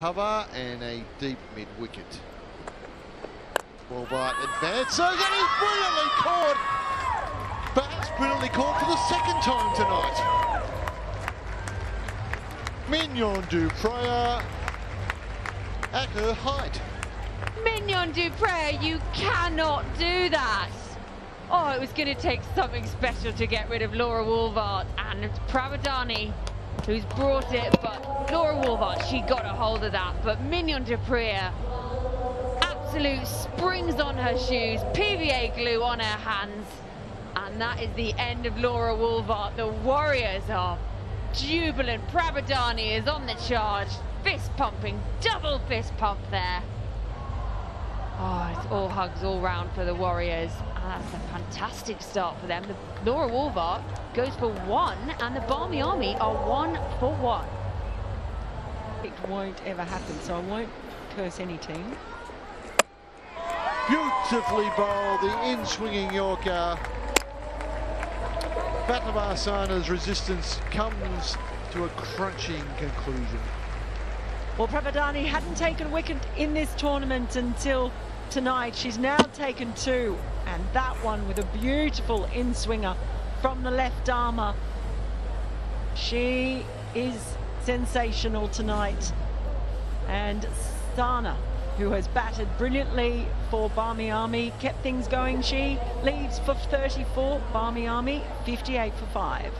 Cover and a deep mid-wicket. Wolvaardt advances and he's brilliantly caught. That's brilliantly caught for the second time tonight. Mignon du Preez at her height. Mignon du Preez, you cannot do that. Oh, it was going to take something special to get rid of Laura Wolvaardt, and it's Prabodhani who's brought it, but Laura Wolvaardt, she got a hold of that. But Mignon du Preez, absolute springs on her shoes, PVA glue on her hands, and that is the end of Laura Wolvaardt. The Warriors are jubilant. Prabodhani is on the charge, fist pumping, double fist pump there. Oh, it's all hugs all round for the Warriors. And that's a fantastic start for them. Laura Wolvaardt goes for one, and the Barmy Army are 1 for 1. It won't ever happen, so I won't curse any team. Beautifully bowled, the in-swinging Yorker. Batamarasana's resistance comes to a crunching conclusion. Well, Prabodhani hadn't taken wicket in this tournament until tonight. She's now taken 2, and that one with a beautiful in-swinger from the left armer. She is sensational tonight. And Sana, who has batted brilliantly for Barmy Army, kept things going. She leaves for 34, Barmy Army 58 for 5.